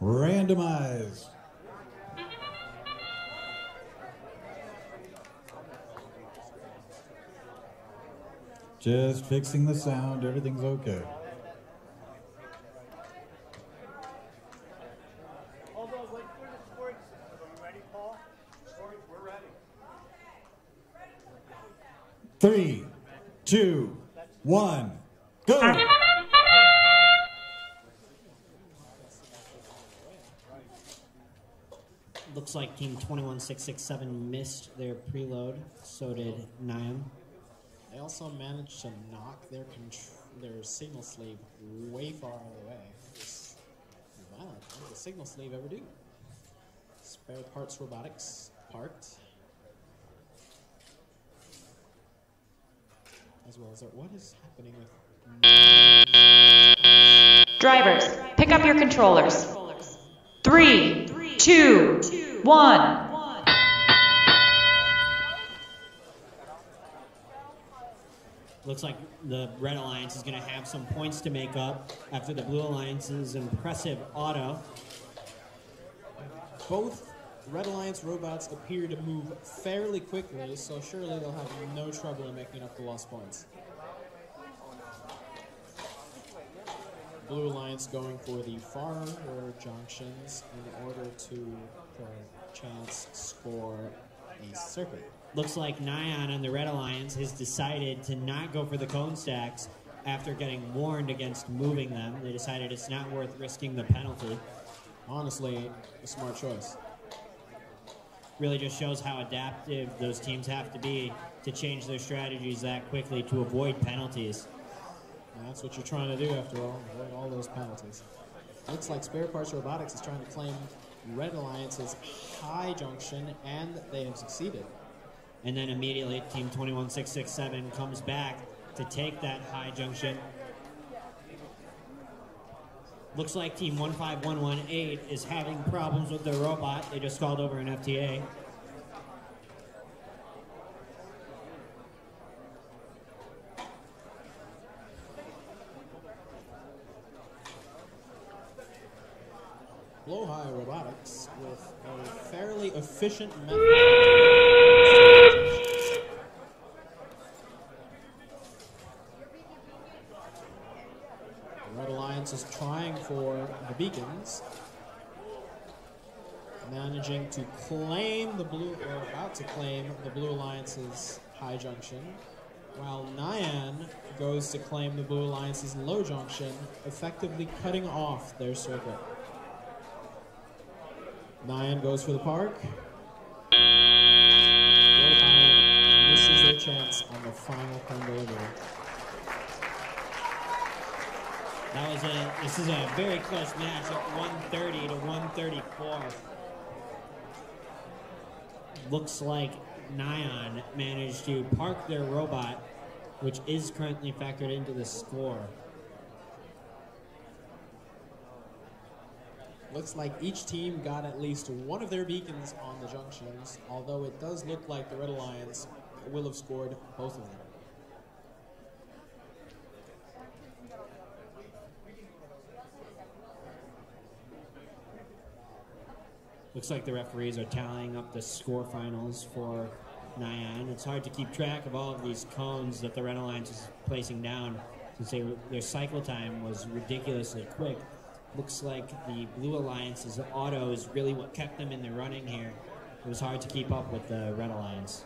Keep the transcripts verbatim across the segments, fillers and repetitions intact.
Randomized. Just fixing the sound, everything's okay. Three, two, one, go! Looks like Team two one six six seven missed their preload, so did Niam. They also managed to knock their their signal sleeve way far out of the way. It's violent. What does a signal sleeve ever do? Spare Parts Robotics, part. As well as our, what is happening with... Drivers, pick up your controllers. Three, two, one. Looks like the Red Alliance is going to have some points to make up after the Blue Alliance's impressive auto. Both Red Alliance robots appear to move fairly quickly, so surely they'll have no trouble in making up the lost points. Blue Alliance going for the farther junctions in order to perchance score a circuit. Looks like Nion and the Red Alliance has decided to not go for the cone stacks after getting warned against moving them. They decided it's not worth risking the penalty. Honestly, a smart choice. Really just shows how adaptive those teams have to be to change their strategies that quickly to avoid penalties. And that's what you're trying to do after all, avoid all those penalties. Looks like Spare Parts Robotics is trying to claim Red Alliance's high junction, and they have succeeded. And then immediately Team two one six six seven comes back to take that high junction. Looks like Team one five one one eight is having problems with their robot. They just called over an F T A. Lohai Robotics with a fairly efficient method. Red Alliance is trying for the beacons, managing to claim the blue, or about to claim the Blue Alliance's high junction, while Nian goes to claim the Blue Alliance's low junction, effectively cutting off their circuit. Nion goes for the park. And this is their chance on the final cone delivery. That was a, this is a very close match at one thirty to one thirty-four. Looks like Nion managed to park their robot, which is currently factored into the score. Looks like each team got at least one of their beacons on the junctions, although it does look like the Red Alliance will have scored both of them. Looks like the referees are tallying up the score finals for Nion. It's hard to keep track of all of these cones that the Red Alliance is placing down, since they, their cycle time was ridiculously quick. Looks like the Blue Alliance's auto is really what kept them in the running here. It was hard to keep up with the Red Alliance.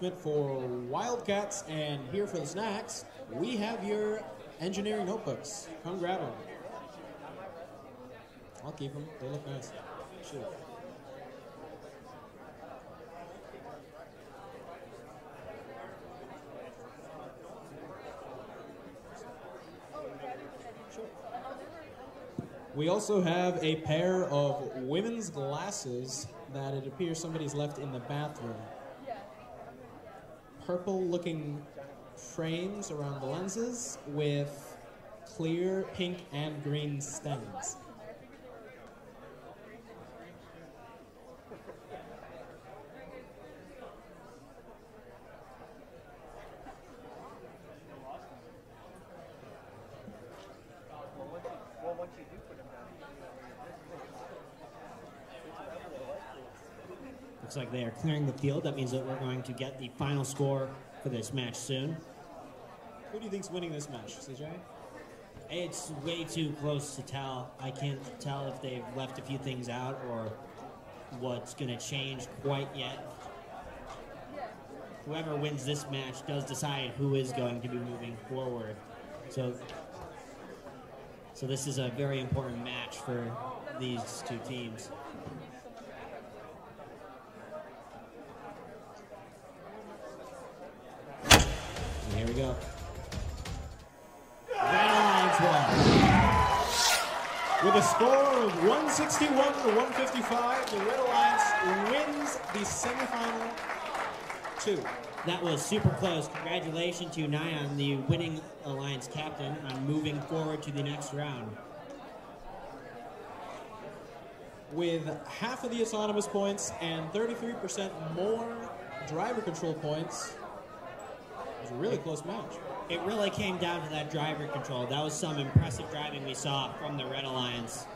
announcement for Wildcats, and here for the snacks, we have your engineering notebooks. Come grab them. I'll keep them. They look nice. Sure. We also have a pair of women's glasses that it appears somebody's left in the bathroom. Purple-looking frames around the lenses with clear pink and green stems. Looks like they are clearing the field. That means that we're going to get the final score for this match soon. Who do you think's winning this match, C J? It's way too close to tell. I can't tell if they've left a few things out or what's going to change quite yet. Whoever wins this match does decide who is going to be moving forward. So, so this is a very important match for these two teams. Here we go. Red Alliance won. With a score of one sixty-one to one fifty-five, the Red Alliance wins the semifinal two. That was super close. Congratulations to Nion, the winning Alliance captain, on moving forward to the next round. With half of the autonomous points and thirty-three percent more driver control points, it was a really close match. It really came down to that driver control. That was some impressive driving we saw from the Red Alliance.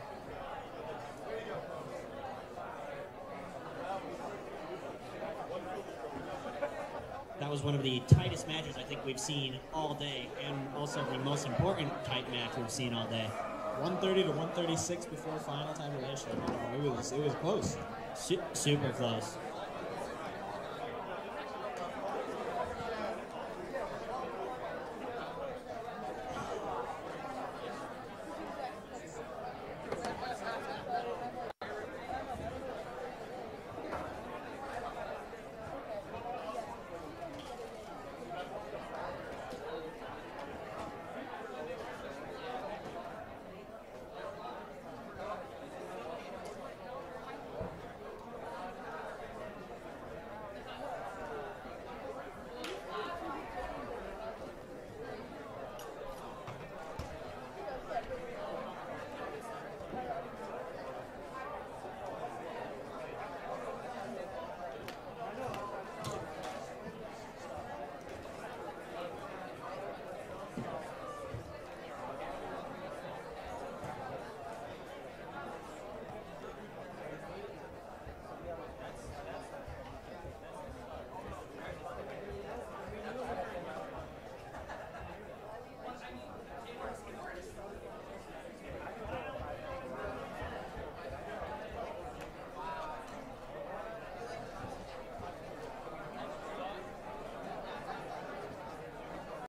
That was one of the tightest matches I think we've seen all day, and also the most important tight match we've seen all day. one thirty to one thirty-six before final time relation. It was, it was close. Su- super close.